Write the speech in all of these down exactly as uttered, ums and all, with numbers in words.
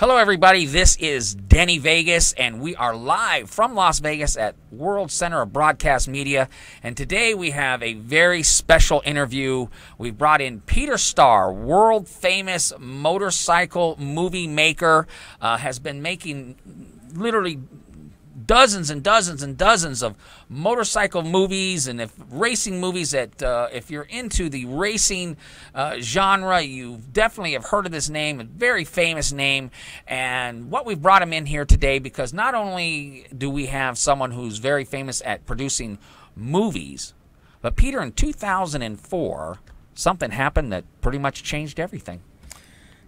Hello, everybody. This is Danny Vegas, and we are live from Las Vegas at World Center of Broadcast Media. And today we have a very special interview. We brought in Peter Starr, world-famous motorcycle movie maker, uh, has been making literally dozens and dozens and dozens of motorcycle movies and if racing movies that uh, if you're into the racing uh, genre, you definitely have heard of this name, a very famous name. And what we've brought him in here today, because not only do we have someone who's very famous at producing movies, but Peter, in two thousand four, something happened that pretty much changed everything.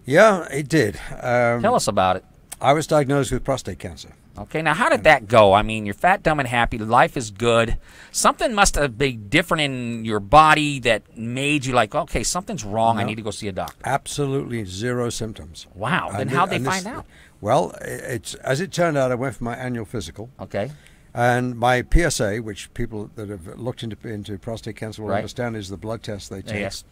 Yeah, it did. Um, Tell us about it. I was diagnosed with prostate cancer. Okay, now how did that go? I mean, you're fat, dumb, and happy. Life is good. Something must have been different in your body that made you like, okay, something's wrong. No, I need to go see a doctor. Absolutely zero symptoms. Wow. And then how'd they find out? Well, it's as it turned out, I went for my annual physical. Okay. And my P S A, which people that have looked into into prostate cancer will right. understand, is the blood test they take. Yes.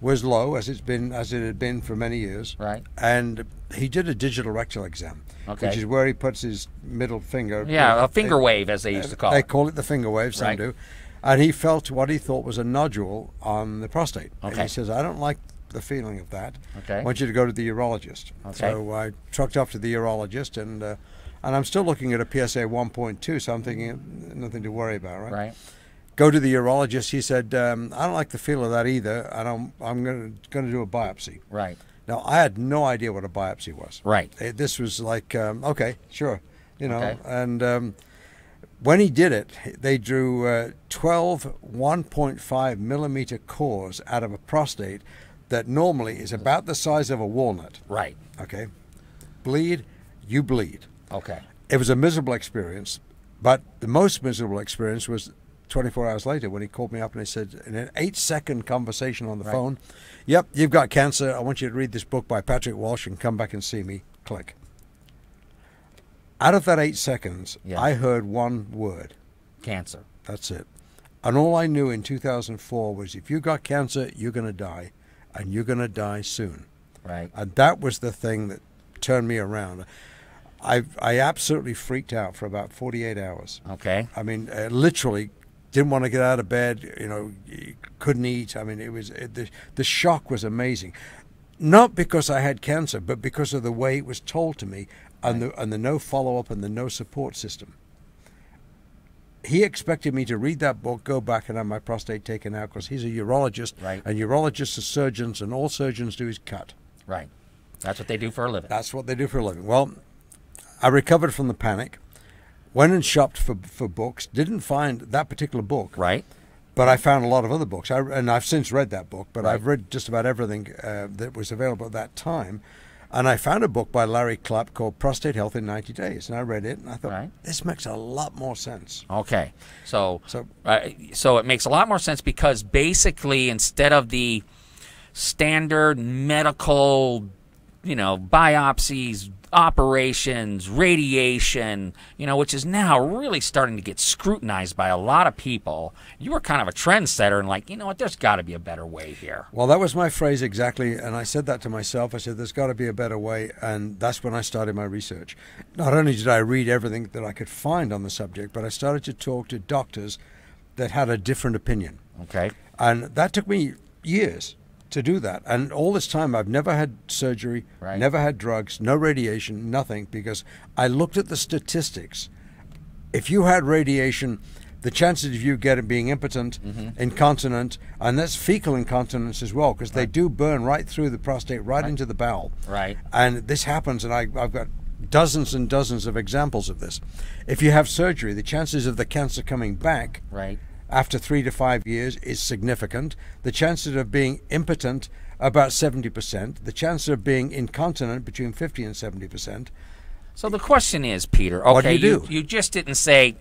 Was low, as it's been, as it had been for many years. Right. And he did a digital rectal exam, okay. which is where he puts his middle finger. Yeah, in, a finger it, wave, as they used to call they it. They call it the finger wave, some right. do. And he felt what he thought was a nodule on the prostate. Okay. And he says, I don't like the feeling of that. Okay. I want you to go to the urologist. Okay. So I trucked off to the urologist, and uh, and I'm still looking at a P S A one point two, so I'm thinking nothing to worry about, right? Right. Go to the urologist. He said, um, I don't like the feel of that either, and I'm, I'm going to do a biopsy. Right. Now, I had no idea what a biopsy was. Right. It, this was like, um, okay, sure, you know. Okay. And um, when he did it, they drew uh, twelve one point five millimeter cores out of a prostate that normally is about the size of a walnut. Right. Okay. Bleed, you bleed. Okay. It was a miserable experience, but the most miserable experience was twenty-four hours later, when he called me up and he said, in an eight second conversation on the right. phone, yep, you've got cancer. I want you to read this book by Patrick Walsh and come back and see me. Click. Out of that eight seconds, yeah. I heard one word. Cancer. That's it. And all I knew in two thousand four was, if you got cancer, you're going to die, and you're going to die soon. Right. And that was the thing that turned me around. I, I absolutely freaked out for about forty-eight hours. Okay. I mean, uh, literally didn't want to get out of bed, you know, couldn't eat. I mean, it was it, the, the shock was amazing. Not because I had cancer, but because of the way it was told to me, and right. the and the no follow-up and the no support system. He expected me to read that book, go back and have my prostate taken out, because he's a urologist, right. and urologists are surgeons, and all surgeons do is cut. Right. That's what they do for a living. That's what they do for a living. Well, I recovered from the panic. Went and shopped for, for books. Didn't find that particular book. Right. But I found a lot of other books. I, and I've since read that book, but right. I've read just about everything uh, that was available at that time. And I found a book by Larry Klapp called Prostate Health in ninety days. And I read it, and I thought, right. this makes a lot more sense. Okay. So, so, uh, so it makes a lot more sense, because basically, instead of the standard medical, you know, biopsies, operations, radiation, you know, which is now really starting to get scrutinized by a lot of people. You were kind of a trendsetter and like, you know what, there's got to be a better way here. Well, that was my phrase exactly, and I said that to myself. I said, there's got to be a better way, and that's when I started my research. Not only did I read everything that I could find on the subject, but I started to talk to doctors that had a different opinion. Okay. And that took me years to do that. And all this time, I've never had surgery, right. never had drugs, no radiation, nothing, because I looked at the statistics. If you had radiation, the chances of you getting being impotent, mm-hmm. incontinent, and that's fecal incontinence as well, because right. they do burn right through the prostate, right, right into the bowel. Right. And this happens, and I, I've got dozens and dozens of examples of this. If you have surgery, the chances of the cancer coming back right. after three to five years is significant. The chances of being impotent, about seventy percent. The chances of being incontinent, between fifty and seventy percent. So the question is, Peter, okay, what do you, you, do? you just didn't say,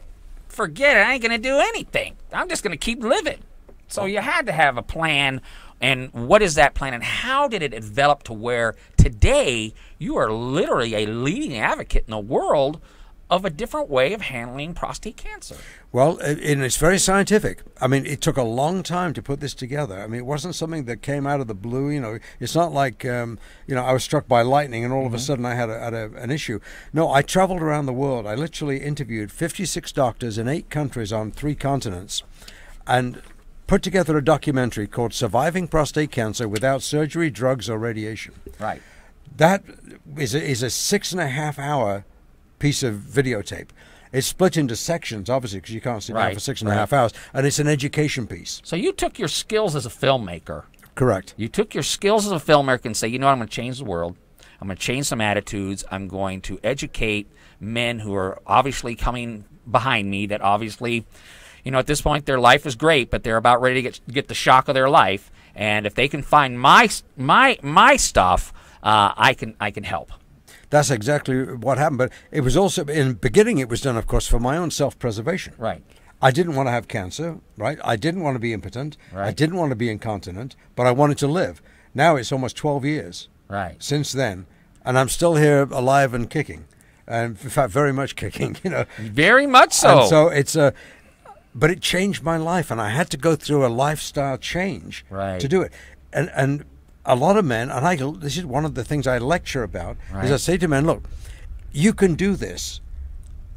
forget it, I ain't going to do anything. I'm just going to keep living. So you had to have a plan, and what is that plan, and how did it develop to where today you are literally a leading advocate in the world of a different way of handling prostate cancer. Well, and it's very scientific. I mean, it took a long time to put this together. I mean, it wasn't something that came out of the blue. You know, it's not like, um, you know, I was struck by lightning and all mm-hmm. of a sudden I had, a, had a, an issue. No, I traveled around the world. I literally interviewed fifty-six doctors in eight countries on three continents and put together a documentary called Surviving Prostate Cancer Without Surgery, Drugs, or Radiation. Right. That is a, is a six and a half hour piece of videotape. It's split into sections, obviously, because you can't sit right, down for six and right. a half hours, and it's an education piece. So you took your skills as a filmmaker. Correct. You took your skills as a filmmaker and say, you know what, I'm going to change the world. I'm going to change some attitudes. I'm going to educate men who are obviously coming behind me that obviously, you know, at this point their life is great, but they're about ready to get, get the shock of their life. And if they can find my, my, my stuff, uh, I can, I can help. That's exactly what happened. But it was also, in the beginning, it was done, of course, for my own self-preservation. Right. I didn't want to have cancer, right? I didn't want to be impotent. Right. I didn't want to be incontinent, but I wanted to live. Now it's almost twelve years right. since then, and I'm still here alive and kicking. And, in fact, very much kicking, you know. Very much so. And so it's a... But it changed my life, and I had to go through a lifestyle change right. to do it. And... and a lot of men, and I, this is one of the things I lecture about, right. is I say to men, look, you can do this,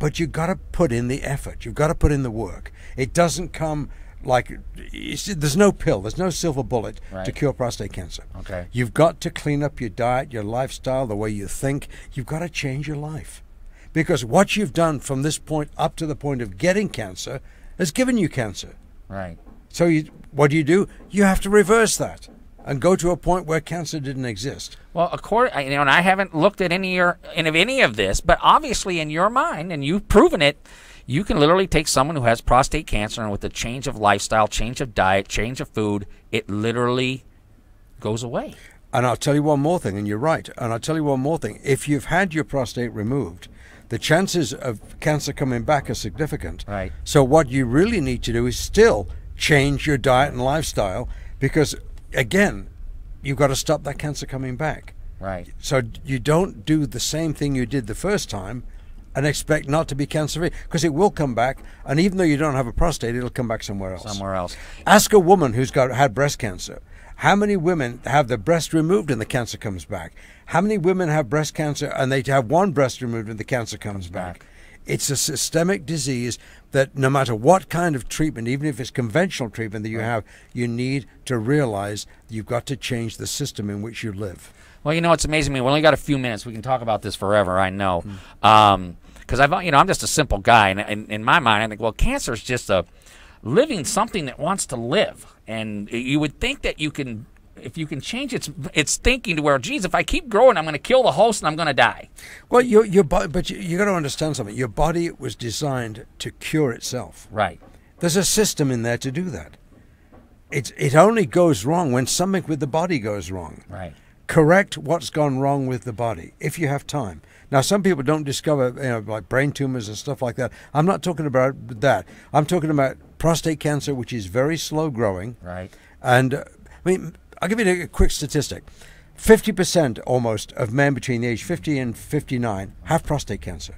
but you've got to put in the effort. You've got to put in the work. It doesn't come like, there's no pill, there's no silver bullet right. to cure prostate cancer. Okay. You've got to clean up your diet, your lifestyle, the way you think. You've got to change your life. Because what you've done from this point up to the point of getting cancer has given you cancer. Right. So you, what do you do? You have to reverse that. And go to a point where cancer didn't exist. Well, according, you know, and I haven't looked at any or any of any of this, but obviously, in your mind, and you've proven it, you can literally take someone who has prostate cancer and with a change of lifestyle, change of diet, change of food, it literally goes away. And I'll tell you one more thing, and you're right. And I'll tell you one more thing: if you've had your prostate removed, the chances of cancer coming back are significant. Right. So what you really need to do is still change your diet and lifestyle, because again, you've got to stop that cancer coming back. Right. So you don't do the same thing you did the first time and expect not to be cancer-free, because it will come back, and even though you don't have a prostate, it'll come back somewhere else. Somewhere else. Ask a woman who's got had breast cancer. How many women have their breast removed and the cancer comes back? How many women have breast cancer and they have one breast removed and the cancer comes back? back? It's a systemic disease that no matter what kind of treatment, even if it's conventional treatment that you have, you need to realize you've got to change the system in which you live. Well, you know, it's amazing to me. We only got a few minutes. We can talk about this forever, I know. Because, mm. um, you know, I'm just a simple guy. And in, in my mind, I think, well, cancer is just a living something that wants to live. And you would think that you can... if you can change its its thinking to where, geez, if I keep growing, I'm going to kill the host and I'm going to die. Well, your your but you, you got to understand something. Your body was designed to cure itself. Right. There's a system in there to do that. It it only goes wrong when something with the body goes wrong. Right. Correct what's gone wrong with the body if you have time. Now, some people don't discover, you know, like brain tumors and stuff like that. I'm not talking about that. I'm talking about prostate cancer, which is very slow growing. Right. And uh, I mean, I'll give you a quick statistic. fifty percent almost of men between the age fifty and fifty-nine have prostate cancer.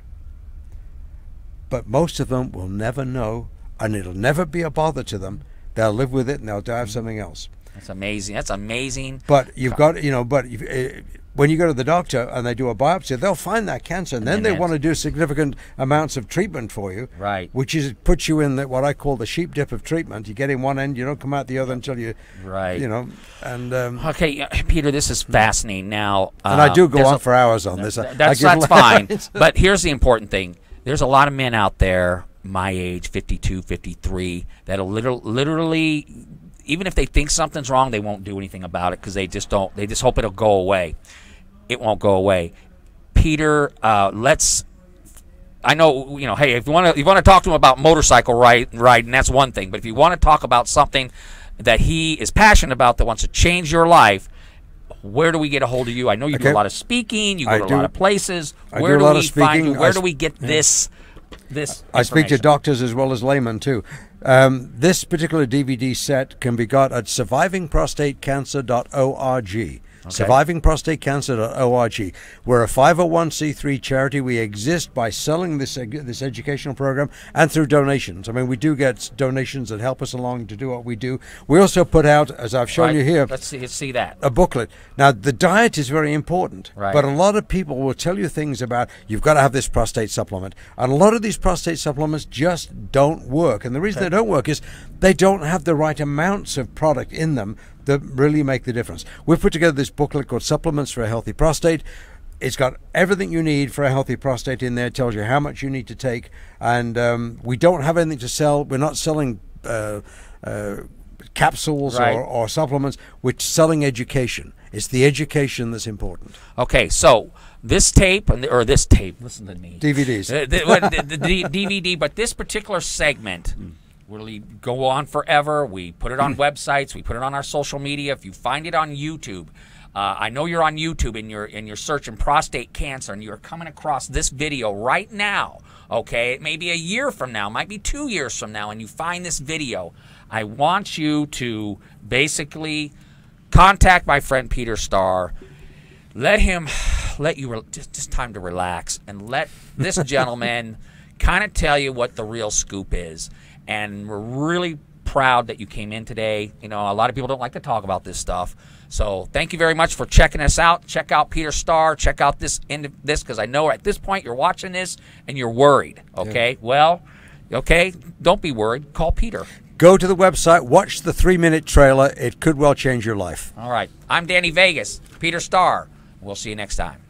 But most of them will never know, and it'll never be a bother to them. They'll live with it, and they'll die of something else. That's amazing. That's amazing. But you've got, you know, but uh, when you go to the doctor and they do a biopsy, they'll find that cancer, and, and then, then they want to do significant amounts of treatment for you. Right. Which is puts you in the, what I call the sheep dip of treatment. You get in one end, you don't come out the other until you, right. you know. And um, okay, Peter, this is fascinating. Now, um, and I do go on a, for hours on this. Th that's that's fine. But here's the important thing: there's a lot of men out there my age, fifty-two, fifty-three, that'll literally. literally even if they think something's wrong, they won't do anything about it because they just don't. They just hope it'll go away. It won't go away. Peter, uh, let's. I know you know. Hey, if you want to, you want to talk to him about motorcycle ride, riding, that's one thing. But if you want to talk about something that he is passionate about that wants to change your life, where do we get a hold of you? I know you okay. do a lot of speaking. You go I to do, a lot of places. I where do, a lot do we of find you? Where I, do we get yeah. this? This. I speak to doctors as well as laymen too. Um, this particular D V D set can be got at surviving prostate cancer dot org. Okay. surviving prostate cancer dot org. We're a five oh one c three charity. We exist by selling this this educational program and through donations. I mean, we do get donations that help us along to do what we do. We also put out, as I've shown right. you here, let's see, let's see that a booklet. Now, the diet is very important, right. but a lot of people will tell you things about you've got to have this prostate supplement, and a lot of these prostate supplements just don't work. And the reason okay. they don't work is they don't have the right amounts of product in them that really make the difference. We've put together this booklet called Supplements for a Healthy Prostate. It's got everything you need for a healthy prostate in there. It tells you how much you need to take. And um, we don't have anything to sell. We're not selling uh, uh, capsules right. or, or supplements. We're selling education. It's the education that's important. Okay, so this tape, or this tape, listen to me. D V Ds. Uh, the, the, the D V D, but this particular segment... Mm. Really go on forever. We put it on websites. We put it on our social media. If you find it on YouTube, uh, I know you're on YouTube and you're in your search in prostate cancer, and you're coming across this video right now. Okay, it may be a year from now, might be two years from now, and you find this video. I want you to basically contact my friend Peter Starr. Let him, let you re just just time to relax, and let this gentleman kind of tell you what the real scoop is. And we're really proud that you came in today. You know, a lot of people don't like to talk about this stuff. So thank you very much for checking us out. Check out Peter Starr. Check out this end of this, because I know at this point you're watching this and you're worried. Okay? Yeah. Well, okay, don't be worried. Call Peter. Go to the website. Watch the three-minute trailer. It could well change your life. All right. I'm Danny Vegas, Peter Starr. We'll see you next time.